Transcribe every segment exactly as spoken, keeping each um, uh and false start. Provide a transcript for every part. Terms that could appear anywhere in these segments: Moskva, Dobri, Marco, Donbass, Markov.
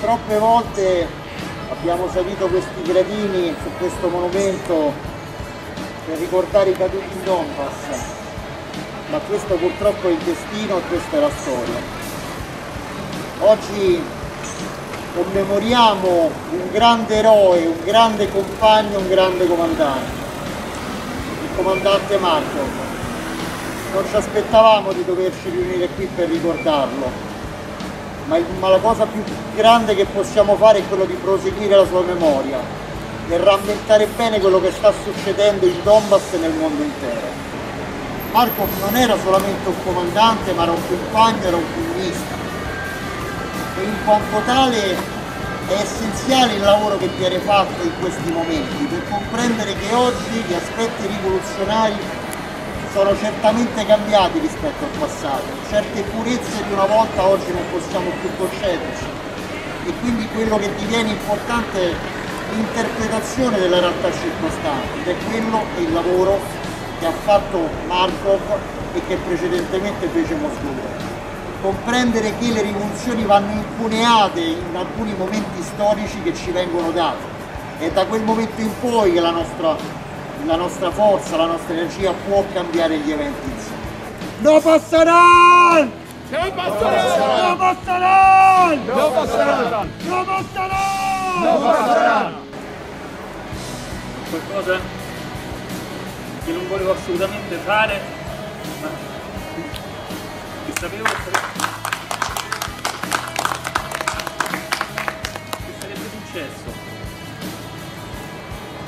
Troppe volte abbiamo salito questi gradini su questo monumento per ricordare i caduti in Donbass, ma questo purtroppo è il destino e questa è la storia. Oggi commemoriamo un grande eroe, un grande compagno, un grande comandante, il comandante Marco. Non ci aspettavamo di doverci riunire qui per ricordarlo, ma la cosa più grande che possiamo fare è quello di proseguire la sua memoria e rammentare bene quello che sta succedendo in Donbass e nel mondo intero. Markov non era solamente un comandante, ma era un compagno, era un comunista. E in quanto tale è essenziale il lavoro che viene fatto in questi momenti per comprendere che oggi gli aspetti rivoluzionari sono certamente cambiati rispetto al passato, certe purezze di una volta oggi non possiamo più concederci, e quindi quello che diviene importante è l'interpretazione della realtà circostante, ed è quello e il lavoro che ha fatto Markov e che precedentemente fece Moskva. Comprendere che le rivoluzioni vanno incuneate in alcuni momenti storici che ci vengono dati, è da quel momento in poi che la nostra la nostra forza, la nostra energia può cambiare gli eventi insieme. No passaran! No passaran! No passaran! No passaran! No passaran! No passaran! Qualcosa che non volevo assolutamente fare, ma che sapevo che sarebbe successo.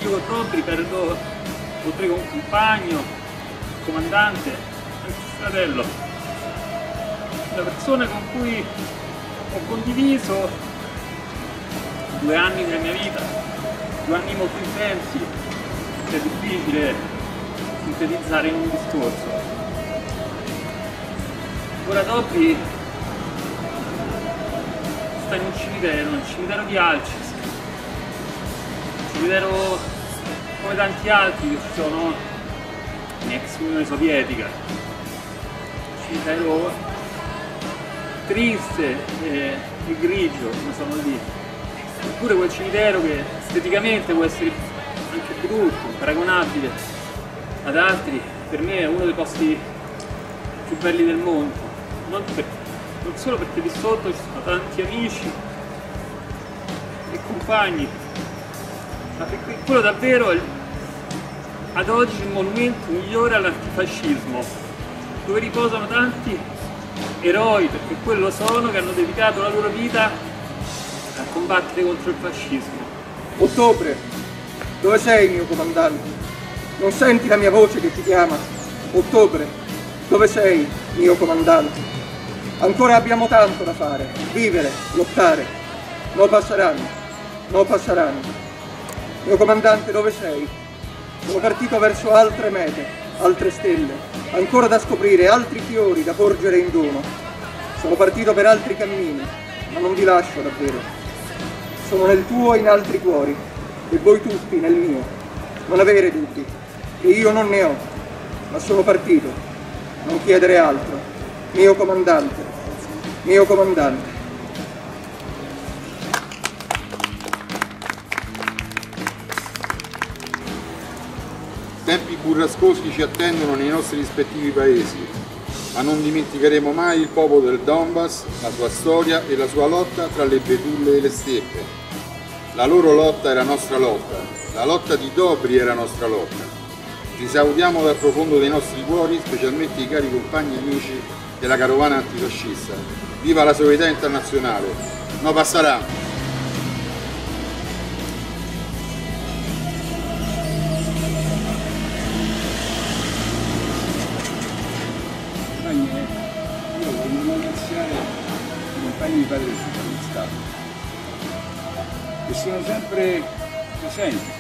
Io con Dobri perdo oltre che un compagno, un comandante, un fratello, una persona con cui ho condiviso due anni della mia vita, due anni molto intensi, che è difficile sintetizzare in un discorso. Ora Dobri sta in un cimitero, un cimitero di Alcis, un cimitero come tanti altri che sono in ex Unione Sovietica, un cimitero triste e, e grigio, come sono lì, oppure quel cimitero che esteticamente può essere anche brutto, paragonabile ad altri, per me è uno dei posti più belli del mondo, non, per, non solo perché lì sotto ci sono tanti amici e compagni, ma perché quello davvero è ad oggi il monumento migliore all'antifascismo, dove riposano tanti eroi, perché quello sono, che hanno dedicato la loro vita a combattere contro il fascismo. Ottobre, dove sei mio comandante? Non senti la mia voce che ti chiama? Ottobre, dove sei mio comandante? Ancora abbiamo tanto da fare, vivere, lottare. No passeranno, no passeranno. Mio comandante, dove sei? Sono partito verso altre mete, altre stelle, ancora da scoprire, altri fiori da porgere in dono. Sono partito per altri cammini, ma non vi lascio davvero. Sono nel tuo e in altri cuori, e voi tutti nel mio. Non avere dubbi, che io non ne ho, ma sono partito. Non chiedere altro. Mio comandante, mio comandante. Tempi burrascosi ci attendono nei nostri rispettivi paesi, ma non dimenticheremo mai il popolo del Donbass, la sua storia e la sua lotta tra le betulle e le steppe. La loro lotta è la nostra lotta, la lotta di Dobri è la nostra lotta. Ci salutiamo dal profondo dei nostri cuori, specialmente i cari compagni e amici della carovana antifascista. Viva la solidarietà internazionale! No passerà! Io voglio ringraziare i compagni di padre del Stato, che sono sempre presenti.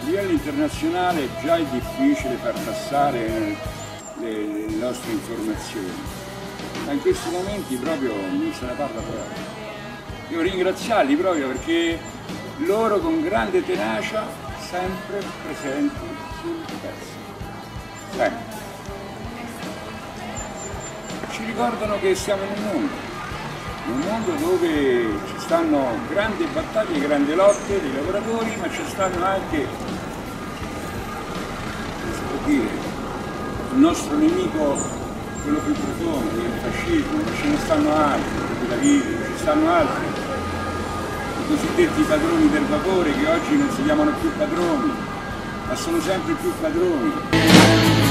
A livello internazionale già è difficile far passare le, le nostre informazioni, ma in questi momenti proprio non se ne parla proprio. Devo ringraziarli proprio perché loro con grande tenacia sempre presenti sul pezzo. Bene. Ci ricordano che siamo in un mondo, in un mondo dove ci stanno grandi battaglie, grandi lotte dei lavoratori, ma ci stanno anche, come si può dire, il nostro nemico, quello più profondo, il fascismo, ma ce ne stanno altri, la vita, ci stanno altri, i cosiddetti padroni del vapore che oggi non si chiamano più padroni, ma sono sempre più padroni.